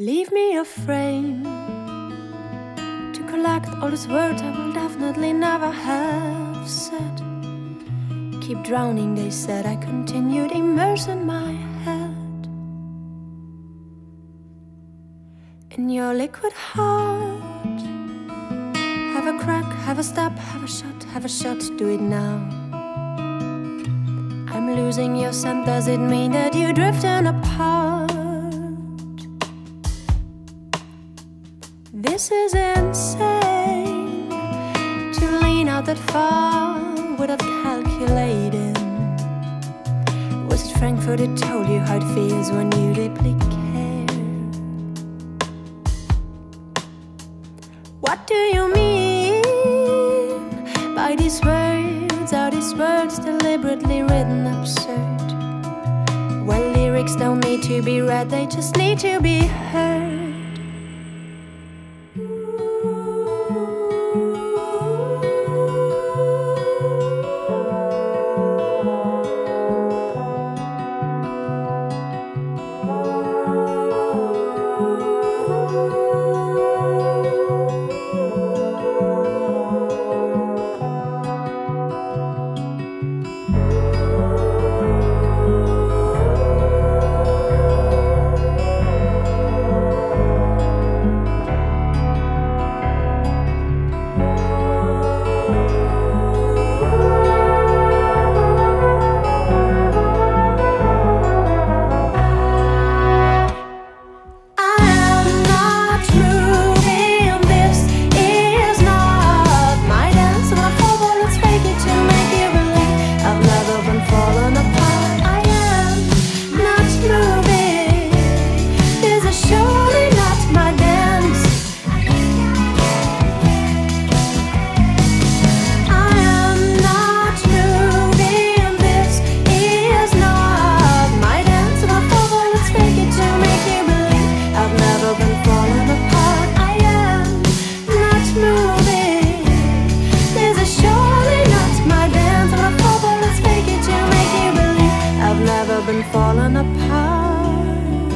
Leave me a frame to collect all these words I will definitely never have said. Keep drowning, they said. I continued immersed in my head. In your liquid heart, have a crack, have a step, have a shot, do it now. I'm losing your scent, does it mean that you're drifting apart? This is insane, to lean out that far without calculating. Was it Frankfurt that told you how it feels when you deeply care? What do you mean by these words? Are these words deliberately written absurd? Well, lyrics don't need to be read, they just need to be heard. Fallen apart,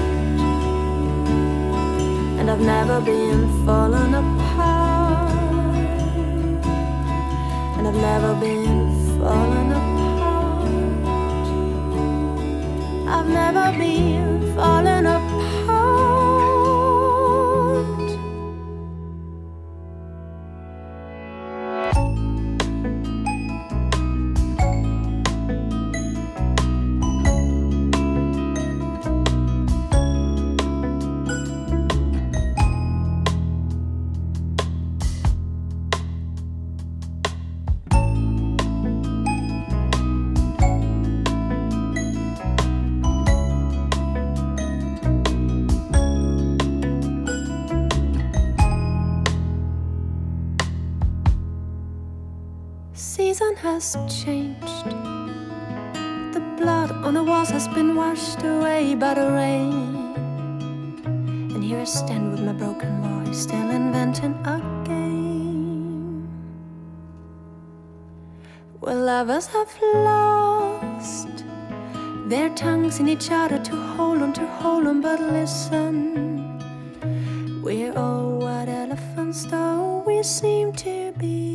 and I've never been fallen apart, and I've never been fallen apart, I've never been fallen apart. Season has changed. The blood on the walls has been washed away by the rain. And here I stand with my broken voice, still inventing a game. Where lovers have lost their tongues in each other to hold on, but listen. We're all white elephants, though we seem to be.